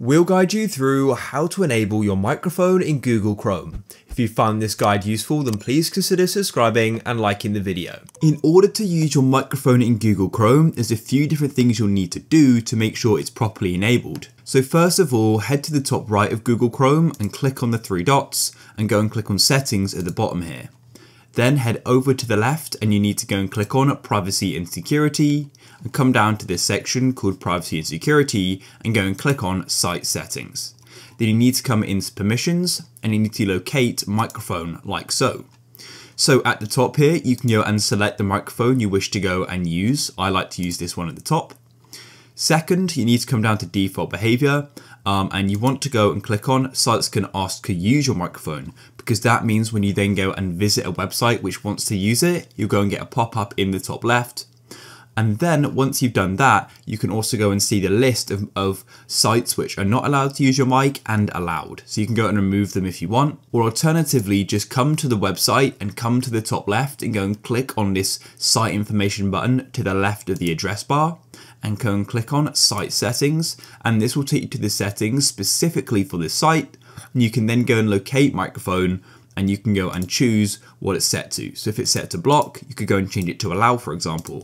We'll guide you through how to enable your microphone in Google Chrome. If you found this guide useful, then please consider subscribing and liking the video. In order to use your microphone in Google Chrome, there's a few different things you'll need to do to make sure it's properly enabled. So first of all, head to the top right of Google Chrome and click on the three dots and go and click on Settings at the bottom here. Then head over to the left and you need to go and click on Privacy and Security and come down to this section called Privacy and Security and go and click on Site Settings. Then you need to come into Permissions and you need to locate Microphone like so. So at the top here, you can go and select the microphone you wish to go and use. I like to use this one at the top. Second, you need to come down to Default Behavior and you want to go and click on Sites Can Ask to Use Your Microphone, because that means when you then go and visit a website which wants to use it, you'll go and get a pop-up in the top left. And then once you've done that, you can also go and see the list of sites which are not allowed to use your mic and allowed. So you can go and remove them if you want, or alternatively, just come to the website and come to the top left and go and click on this site information button to the left of the address bar and go and click on Site Settings. And this will take you to the settings specifically for this site. And you can then go and locate microphone and you can go and choose what it's set to. So if it's set to block, you could go and change it to allow, for example.